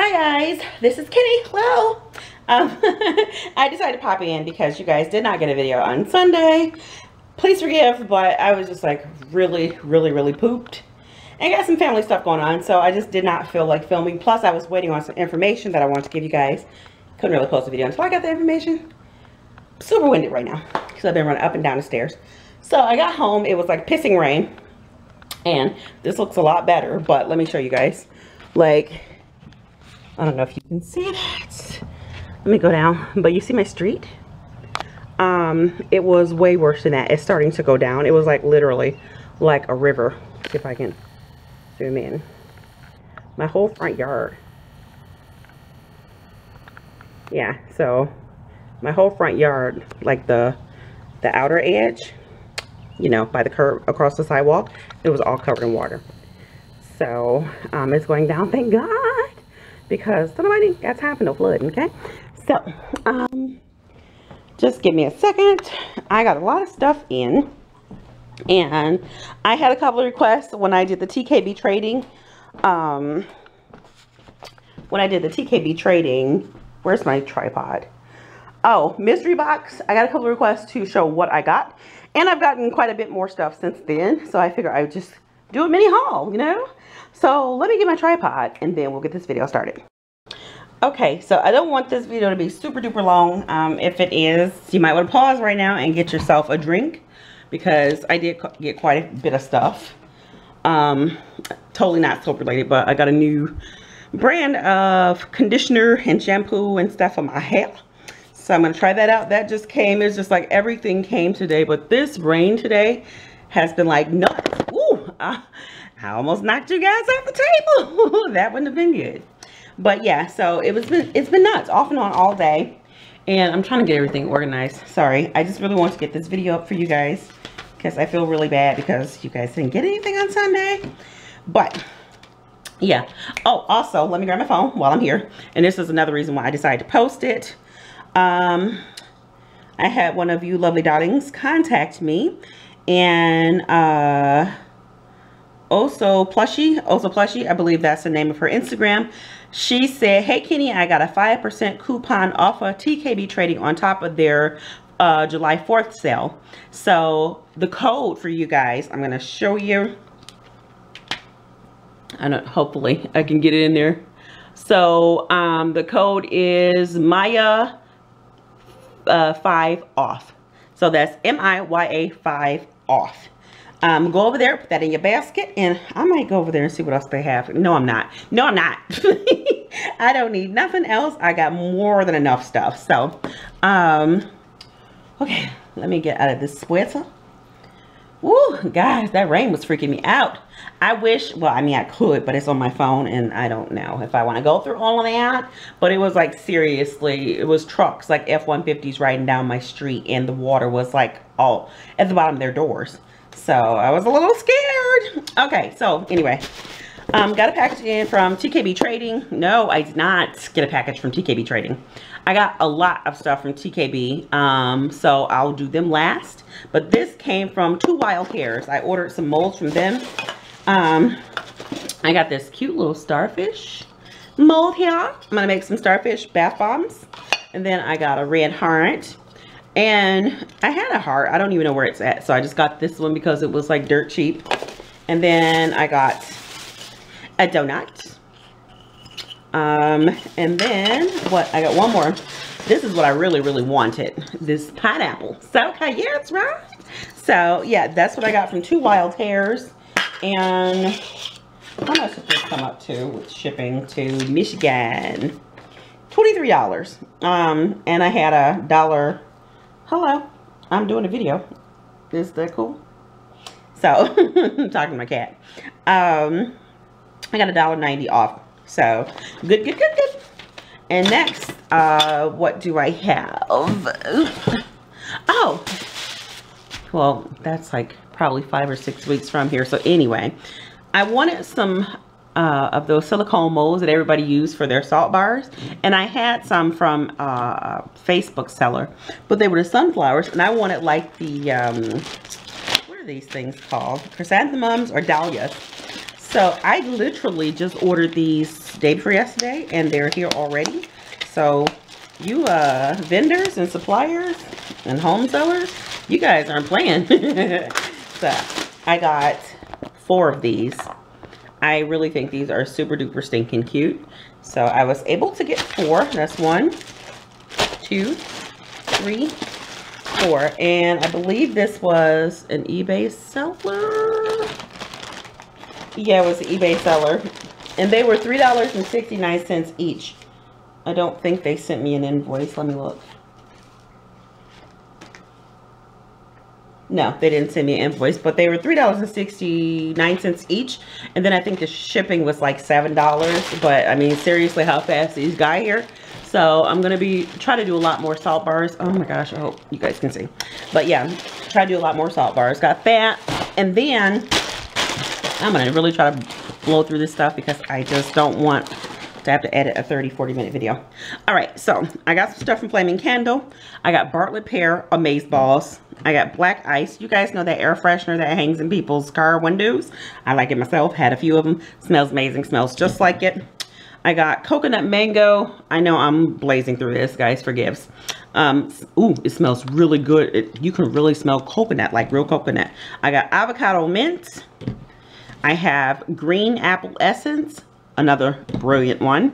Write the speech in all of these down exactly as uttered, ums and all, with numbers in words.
Hi guys, this is Kenny. Hello. Um, I decided to pop in because you guys did not get a video on Sunday. Please forgive, but I was just like really, really, really pooped. And got some family stuff going on, so I just did not feel like filming. Plus, I was waiting on some information that I wanted to give you guys. Couldn't really post a video until I got the information. Super winded right now because I've been running up and down the stairs. So I got home. It was like pissing rain. And this looks a lot better, but let me show you guys. Like, I don't know if you can see that. Let me go down. But you see my street? Um, it was way worse than that. It's starting to go down. It was like literally like a river. Let's see if I can zoom in. My whole front yard. Yeah, so my whole front yard, like the the outer edge, you know, by the curb across the sidewalk, it was all covered in water. So um, it's going down, thank God, because somebody got time for no flooding, okay? So um, just give me a second. I got a lot of stuff in, and I had a couple of requests when I did the T K B trading. Um, when I did the T K B trading, where's my tripod? Oh, mystery box. I got a couple of requests to show what I got. And I've gotten quite a bit more stuff since then, so I figure I would just do a mini haul, you know? So let me get my tripod, and then we'll get this video started. Okay, so I don't want this video to be super duper long. Um, if it is, you might want to pause right now and get yourself a drink, because I did get quite a bit of stuff. Um, totally not soap related, but I got a new brand of conditioner and shampoo and stuff for my hair. So I'm going to try that out. That just came. It's just like everything came today. But this rain today has been like nuts. Ooh, I, I almost knocked you guys off the table. That wouldn't have been good. But yeah, so it was been, it's been nuts off and on all day. And I'm trying to get everything organized. Sorry. I just really want to get this video up for you guys. Because I feel really bad because you guys didn't get anything on Sunday. But yeah. Oh, also, let me grab my phone while I'm here. And this is another reason why I decided to post it. Um, I had one of you lovely darlings contact me, and uh, also plushie, also plushie, I believe that's the name of her Instagram. She said, "Hey Kenny, I got a five percent coupon off of T K B Trading on top of their uh, July fourth sale." So the code for you guys, I'm gonna show you. I don't. Hopefully, I can get it in there. So um, the code is Maya. Uh, five off. So that's M I Y A five off. Um, go over there, put that in your basket, and I might go over there and see what else they have. No, I'm not. No, I'm not. I don't need nothing else. I got more than enough stuff. So, um, okay, let me get out of this sweater. Woo, guys, that rain was freaking me out. I wish, well, I mean, I could, but it's on my phone, and I don't know if I want to go through all of that. But it was like, seriously, it was trucks, like F one fifties riding down my street, and the water was like all at the bottom of their doors. So I was a little scared. Okay, so anyway, um, got a package in from T K B Trading. No, I did not get a package from T K B Trading. I got a lot of stuff from T K B, um, so I'll do them last. But this came from Two Wild Hares. I ordered some molds from them. Um, I got this cute little starfish mold here. I'm going to make some starfish bath bombs. And then I got a red heart. And I had a heart. I don't even know where it's at. So I just got this one because it was like dirt cheap. And then I got a donut. Um, and then what? I got one more. This is what I really, really wanted. This pineapple. So, okay, yeah, it's right. So, yeah, that's what I got from Two Wild Hares. And how much did this come up to with shipping to Michigan? twenty-three dollars. Um, and I had a dollar. Hello. I'm doing a video. Is that cool? So, I'm talking to my cat. Um, I got a dollar ninety off. So, good, good, good, good. And next, uh, what do I have? Oh, well, that's like probably five or six weeks from here. So anyway, I wanted some uh, of those silicone molds that everybody used for their salt bars. And I had some from uh, Facebook seller, but they were the sunflowers. And I wanted like the, um, what are these things called? Chrysanthemums or dahlias. So I literally just ordered these day before yesterday and they're here already. So you uh vendors and suppliers and home sellers, you guys aren't playing. So I got four of these. I really think these are super duper stinking cute. So I was able to get four. That's one, two, three, four. And I believe this was an eBay seller. Yeah, it was an eBay seller. And they were three dollars and sixty-nine cents each. I don't think they sent me an invoice. Let me look. No, they didn't send me an invoice, but they were three dollars and sixty-nine cents each. And then I think the shipping was like seven dollars. But I mean, seriously, how fast these got here. So I'm going to be try to do a lot more salt bars. Oh my gosh, I hope you guys can see. But yeah, try to do a lot more salt bars. Got that. And then I'm going to really try to blow through this stuff because I just don't want to have to edit a thirty, forty minute video. All right. So I got some stuff from Flaming Candle. I got Bartlett Pear Amaze Balls. I got Black Ice. You guys know that air freshener that hangs in people's car windows. I like it myself. Had a few of them. Smells amazing. Smells just like it. I got Coconut Mango. I know I'm blazing through this, guys. Forgives. Um, ooh, it smells really good. It, you can really smell coconut, like real coconut. I got Avocado Mint. I have Green Apple Essence. Another brilliant one.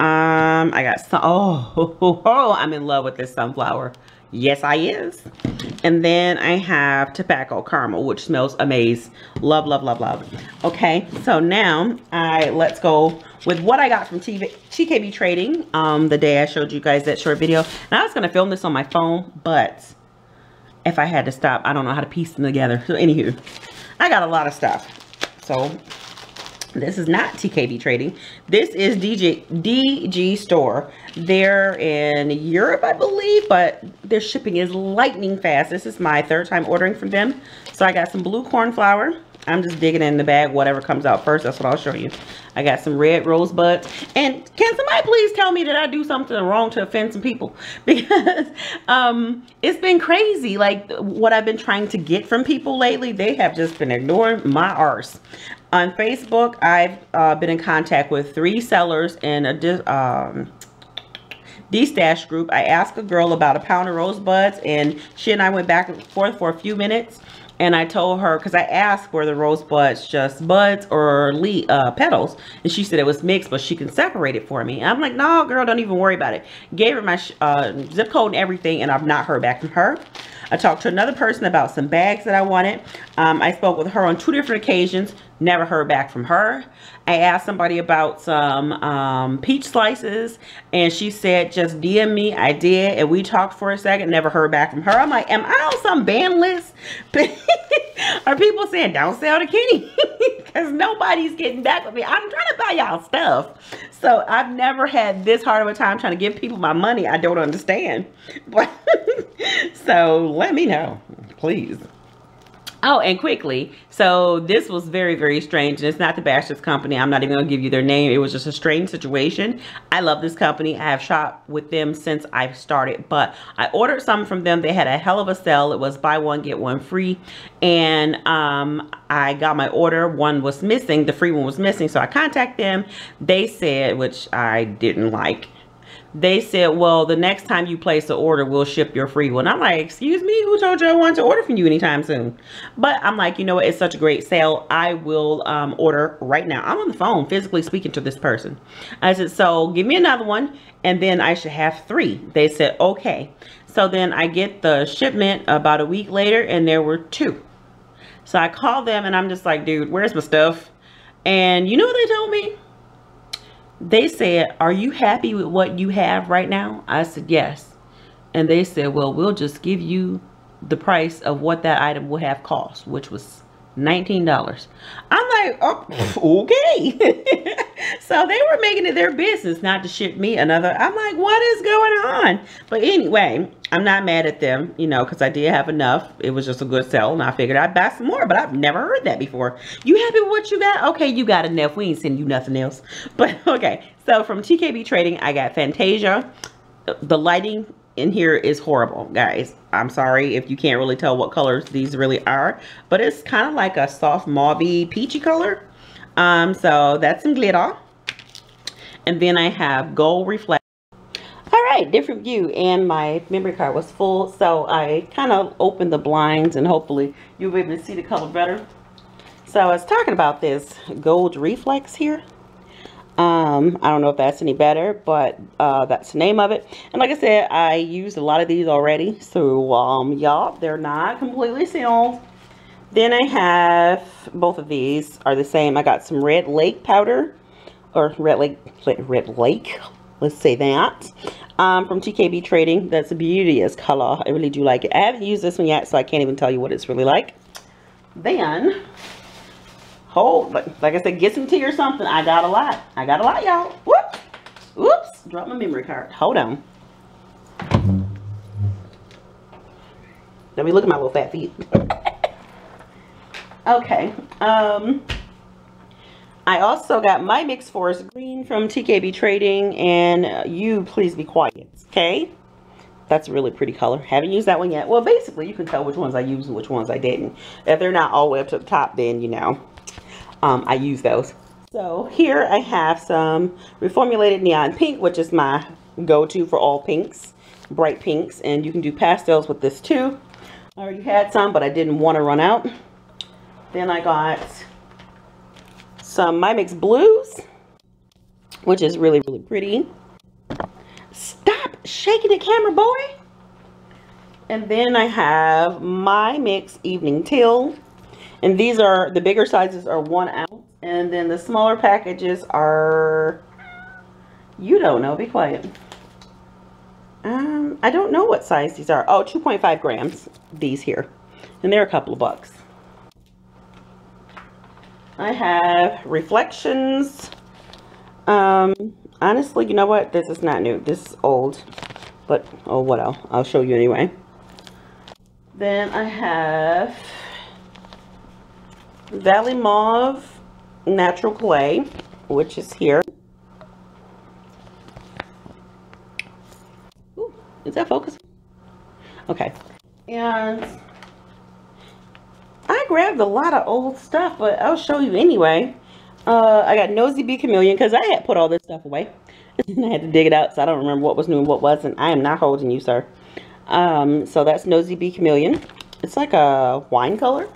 Um, I got some. Oh, oh, oh, oh, I'm in love with this sunflower. Yes, I is. And then I have Tobacco Caramel, which smells amazing. Love, love, love, love. Okay, so now I let's go with what I got from T K B Trading um, the day I showed you guys that short video. And I was going to film this on my phone, but if I had to stop, I don't know how to piece them together. So anywho, I got a lot of stuff. So this is not T K B Trading. This is D J D G Store. They're in Europe, I believe, but their shipping is lightning fast. This is my third time ordering from them. So I got some blue cornflower. I'm just digging in the bag. Whatever comes out first, that's what I'll show you. I got some red rosebuds. And can somebody please tell me that I do something wrong to offend some people? Because um, it's been crazy. Like what I've been trying to get from people lately, they have just been ignoring my arse. On Facebook, I've uh, been in contact with three sellers in a um, D-Stash group. I asked a girl about a pound of rosebuds, and she and I went back and forth for a few minutes. And I told her, because I asked were the rosebuds just buds or leaf, uh, petals. And she said it was mixed, but she can separate it for me. And I'm like, no, girl, don't even worry about it. Gave her my uh, zip code and everything, and I've not heard back from her. I talked to another person about some bags that I wanted. Um, I spoke with her on two different occasions. Never heard back from her. I asked somebody about some um, peach slices, and she said, just D M me. I did, and we talked for a second. Never heard back from her. I'm like, am I on some ban list? Are people saying, don't sell the kitty? Because nobody's getting back with me. I'm trying to buy y'all stuff. So I've never had this hard of a time trying to give people my money. I don't understand. But so let me know, please. Oh, and quickly, so this was very, very strange. And it's not the Bashers company. I'm not even going to give you their name. It was just a strange situation. I love this company. I have shopped with them since I've started. But I ordered some from them. They had a hell of a sale. It was buy one, get one free. And um, I got my order. One was missing. The free one was missing. So I contacted them. They said, which I didn't like. They said, well, the next time you place the order, we'll ship your free one. I'm like, excuse me, who told you I wanted to order from you anytime soon? But I'm like, you know what? It's such a great sale. I will um, order right now. I'm on the phone physically speaking to this person. I said, so give me another one, and then I should have three. They said, okay. So then I get the shipment about a week later, and there were two. So I called them, and I'm just like, dude, where's my stuff? And you know what they told me? They said, are you happy with what you have right now? I said, yes. And they said, well, we'll just give you the price of what that item will have cost, which was nineteen dollars. I'm like, oh, okay. So they were making it their business not to ship me another. I'm like, what is going on? But anyway, I'm not mad at them, you know, because I did have enough. It was just a good sale, and I figured I'd buy some more, but I've never heard that before. You happy with what you got? Okay, you got enough. We ain't sending you nothing else. But okay, so from T K B Trading, I got Fantasia. The lighting in here is horrible, guys. I'm sorry if you can't really tell what colors these really are, but it's kind of like a soft mauvey peachy color. Um, so that's some glitter. And then I have gold reflect. All right, different view, and my memory card was full, so I kind of opened the blinds and hopefully you'll be able to see the color better. So I was talking about this gold reflex here. Um, I don't know if that's any better, but uh, that's the name of it. And like I said, I used a lot of these already, so um, y'all, they're not completely sealed. Then I have, both of these are the same. I got some Red Lake powder, or Red Lake, Red Lake, let's say that, um, from T K B Trading. That's a beauteous color. I really do like it. I haven't used this one yet, so I can't even tell you what it's really like. Then, hold, like, like I said, get some tea or something. I got a lot. I got a lot, y'all. Whoops. Oops. Dropped my memory card. Hold on. Let me look at my little fat feet. Okay. Um... I also got my Mixed Forest Green from T K B Trading, and uh, you please be quiet, okay? That's a really pretty color. Haven't used that one yet. Well, basically, you can tell which ones I used and which ones I didn't. If they're not all the way up to the top, then, you know, um, I use those. So here I have some reformulated neon pink, which is my go-to for all pinks, bright pinks, and you can do pastels with this too. I already had some, but I didn't want to run out. Then I got some My Mix Blues, which is really, really pretty. Stop shaking the camera, boy. And then I have My Mix Evening Teal, and these are the bigger sizes are one ounce, and then the smaller packages are, you don't know, be quiet. um I don't know what size these are. Oh, two point five grams, these here, and they're a couple of bucks. I have Reflections. Um, honestly, you know what? This is not new. This is old. But, oh, what else? I'll show you anyway. Then I have Valley Mauve Natural Clay, which is here. Ooh, is that focus? Okay. And I grabbed a lot of old stuff, but I'll show you anyway. Uh, I got Nosy Bee Chameleon, because I had put all this stuff away. And I had to dig it out, so I don't remember what was new and what wasn't. I am not holding you, sir. Um, so that's Nosy Bee Chameleon. It's like a wine color.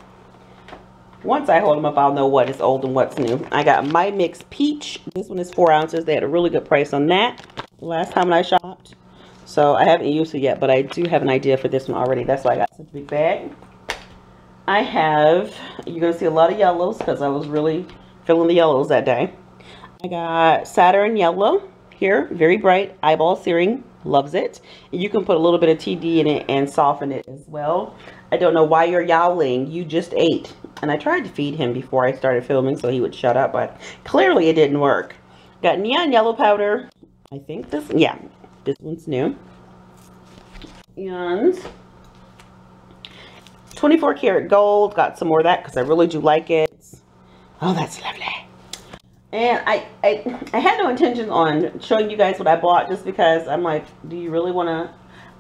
Once I hold them up, I'll know what is old and what's new. I got My Mix Peach. This one is four ounces. They had a really good price on that last time I shopped. So I haven't used it yet, but I do have an idea for this one already. That's why I got such a big bag. I have, you're going to see a lot of yellows because I was really feeling the yellows that day. I got Saturn Yellow here, very bright, eyeball searing, loves it. You can put a little bit of T D in it and soften it as well. I don't know why you're yowling, you just ate. And I tried to feed him before I started filming so he would shut up, but clearly it didn't work. Got Neon Yellow Powder, I think this, yeah, this one's new. And twenty-four karat gold, got some more of that because I really do like it. Oh, that's lovely. And I, I I had no intention on showing you guys what I bought just because I'm like, do you really want to?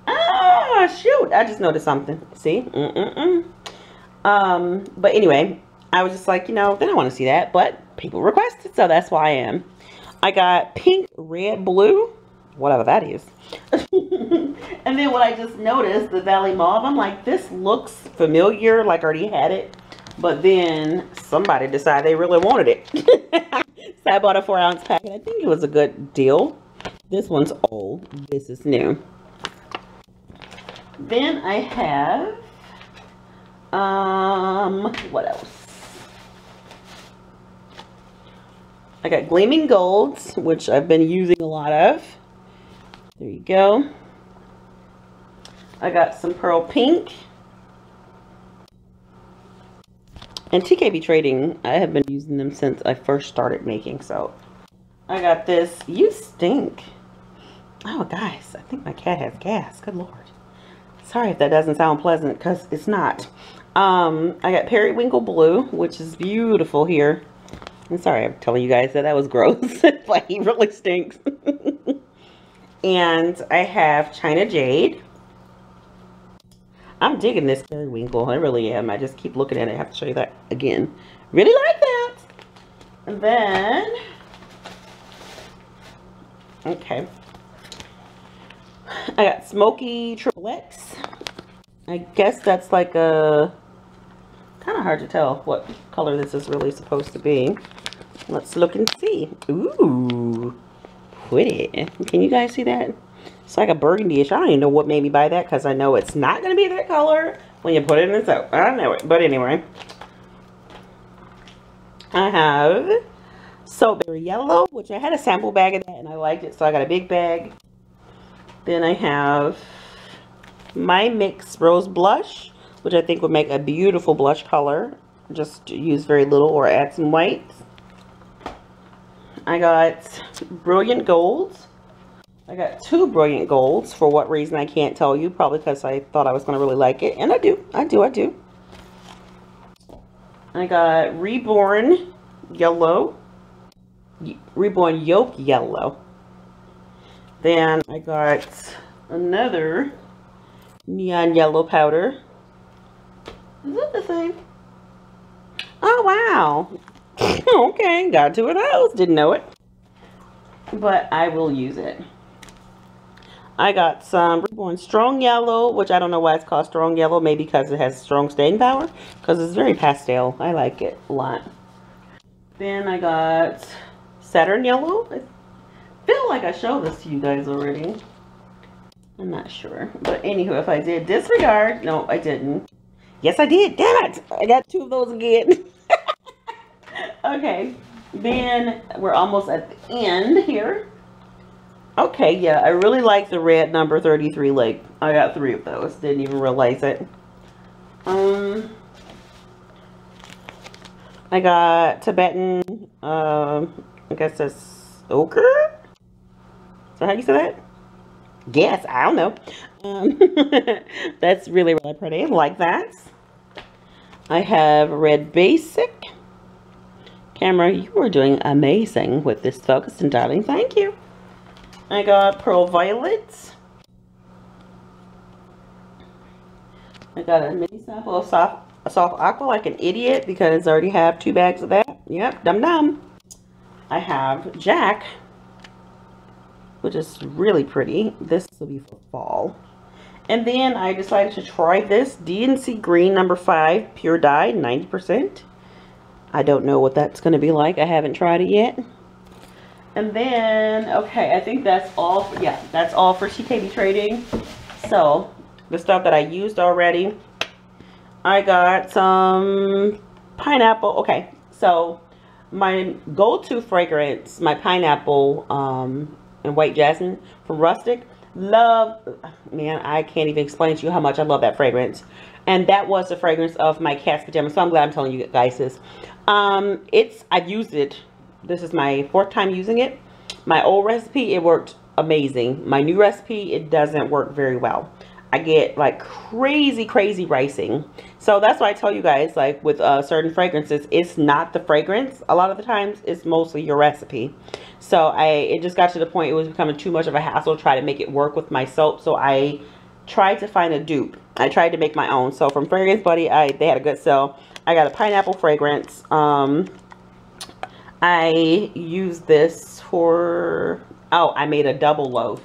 Ah, shoot. I just noticed something. See? Mm-mm-mm. Um, but anyway, I was just like, you know, they don't want to see that, but people requested, so that's why I am. I got pink, red, blue, whatever that is. And then what I just noticed, the Valley Mauve, I'm like, this looks familiar, like I already had it, but then somebody decided they really wanted it. So I bought a four ounce packet. I think it was a good deal. This one's old, this is new. Then I have um what else? I got Gleaming Golds, which I've been using a lot of. There you go. I got some Pearl Pink. And T K B Trading, I have been using them since I first started making soap. I got this, You Stink. Oh, guys, I think my cat has gas. Good Lord. Sorry if that doesn't sound pleasant, because it's not. Um, I got Periwinkle Blue, which is beautiful here. I'm sorry I'm telling you guys that that was gross. Like, he really stinks. And I have China Jade. I'm digging this periwinkle. I really am. I just keep looking at it. I have to show you that again. Really like that. And then, okay, I got Smoky Triple X. I guess that's like a, kind of hard to tell what color this is really supposed to be. Let's look and see. Ooh, pretty. Can you guys see that? It's like a burgundy-ish. I don't even know what made me buy that because I know it's not going to be that color when you put it in the soap. I know it. But anyway, I have Soapberry Yellow, which I had a sample bag of that and I liked it, so I got a big bag. Then I have My Mix Rose Blush, which I think would make a beautiful blush color. Just use very little or add some whites. I got Brilliant Golds. I got two Brilliant Golds. For what reason, I can't tell you. Probably because I thought I was going to really like it. And I do. I do. I do. I got Reborn Yellow. Reborn Yolk Yellow. Then I got another Neon Yellow Powder. Is that the same? Oh, wow. Okay, got two of those. Didn't know it. But I will use it. I got some Reborn Strong Yellow, which I don't know why it's called Strong Yellow. Maybe because it has strong stain power. Because it's very pastel. I like it a lot. Then I got Saturn Yellow. I feel like I showed this to you guys already. I'm not sure. But anywho, if I did, disregard. No, I didn't. Yes, I did. Damn it. I got two of those again. Okay. Then we're almost at the end here. Okay, yeah. I really like the red number thirty-three lake. I got three of those. Didn't even realize it. Um, I got Tibetan, um, I guess that's ochre? Is that how you say that? Yes, I don't know. Um, that's really, really pretty. I like that. I have Red Basic. Camera, you are doing amazing with this focus and darling. Thank you. I got Pearl Violet. I got a mini sample of soft, soft aqua like an idiot because I already have two bags of that. Yep, dum dum. I have Jack, which is really pretty. This will be for fall. And then I decided to try this D and C Green number five pure dye, ninety percent. I don't know what that's going to be like. I haven't tried it yet. And then, okay, I think that's all. For, yeah, that's all for T K B Trading. So, the stuff that I used already. I got some pineapple. Okay, so my go-to fragrance, my pineapple um, and white jasmine from Rustic. Love, man, I can't even explain to you how much I love that fragrance. And that was the fragrance of my cat's pajamas. So I'm glad I'm telling you guys this. Um, it's, I've used it. This is my fourth time using it. My old recipe, it worked amazing. My new recipe, it doesn't work very well. I get like crazy, crazy ricing. So that's why I tell you guys, like with uh, certain fragrances, it's not the fragrance. A lot of the times, it's mostly your recipe. So I, it just got to the point it was becoming too much of a hassle to try to make it work with my soap. So I tried to find a dupe. I tried to make my own. So from Fragrance Buddy, I they had a good sale. I got a pineapple fragrance. Um, I used this for, oh, I made a double loaf.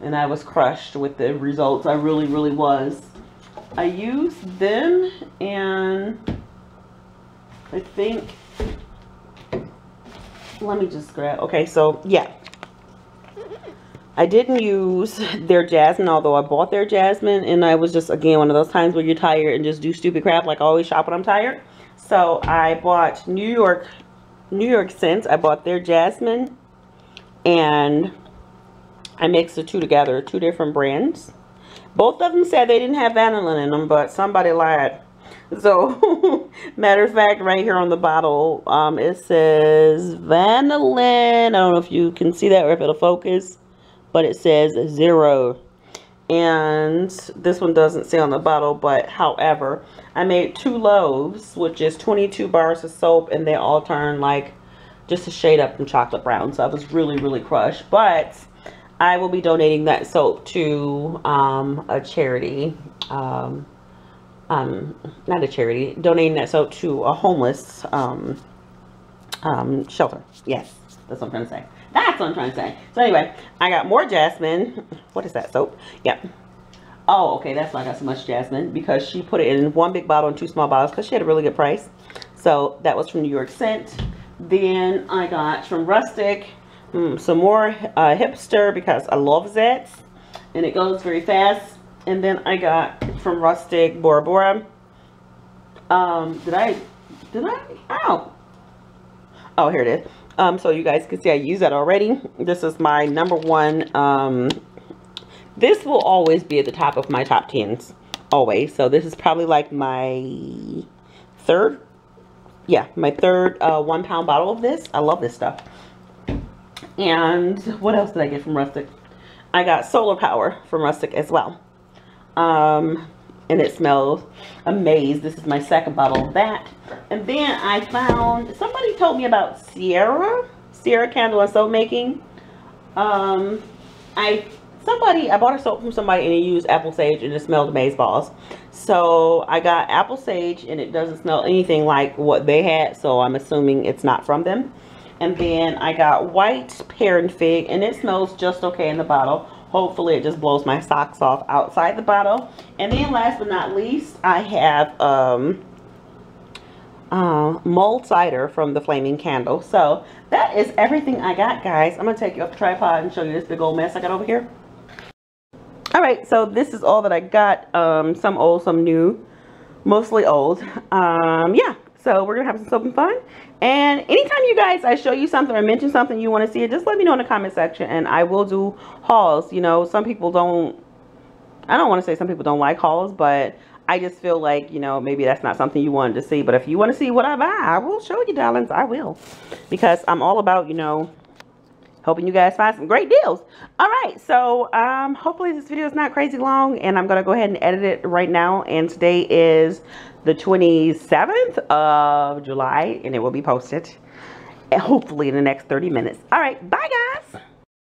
And I was crushed with the results. I really, really was. I used them and I think, let me just grab, okay, so yeah. I didn't use their jasmine, although I bought their jasmine, and I was just, again, one of those times where you're tired and just do stupid crap, like I always shop when I'm tired. So I bought New York, New York scents. I bought their jasmine, and I mixed the two together, two different brands. Both of them said they didn't have vanillin in them, but somebody lied. So, matter of fact, right here on the bottle, um, it says vanillin. I don't know if you can see that or if it'll focus. But it says zero, and this one doesn't say on the bottle. But however, I made two loaves, which is twenty-two bars of soap, and they all turned like just a shade up from chocolate brown. So I was really, really crushed. But I will be donating that soap to um, a charity, um, um, not a charity, donating that soap to a homeless um, um, shelter. Yes, that's what I'm trying to say. That's what I'm trying to say. So anyway, I got more jasmine. What is that soap? Yep. Oh, okay. That's why I got so much jasmine, because she put it in one big bottle and two small bottles because she had a really good price. So that was from New York Scent. Then I got from Rustic mm, some more uh, hipster, because I love zits and it goes very fast. And then I got from Rustic Bora Bora. Um, did I? Did I? Ow! Oh, here it is. Um, so you guys can see I use that already. This is my number one. Um, this will always be at the top of my top tens, always. So this is probably like my third. Yeah, my third uh, one pound bottle of this. I love this stuff. And what else did I get from Rustic? I got solar power from Rustic as well. Um, and it smells amazing. This is my second bottle of that. And then I found, somebody told me about Sierra, Sierra Candle and Soap Making. Um, I, somebody, I bought a soap from somebody and it used apple sage and it smelled maize balls. So I got apple sage and it doesn't smell anything like what they had, so I'm assuming it's not from them. And then I got white pear and fig and it smells just okay in the bottle. Hopefully it just blows my socks off outside the bottle. And then last but not least, I have um, uh, mulled cider from the Flaming Candle. So that is everything I got, guys. I'm going to take you up the tripod and show you this big old mess I got over here. All right, so this is all that I got. Um, some old, some new, mostly old. Um, yeah, so we're going to have some soap and fun. And anytime you guys, I show you something or mention something you want to see it, just let me know in the comment section and I will do hauls. You know, some people don't, I don't want to say some people don't like hauls, but I just feel like, you know, maybe that's not something you wanted to see. But if you want to see what I buy, I will show you, darlings. I will. Because I'm all about, you know, hoping you guys find some great deals. All right, so um, hopefully this video is not crazy long, and I'm going to go ahead and edit it right now. And today is the twenty-seventh of July, and it will be posted hopefully in the next thirty minutes. All right, bye guys.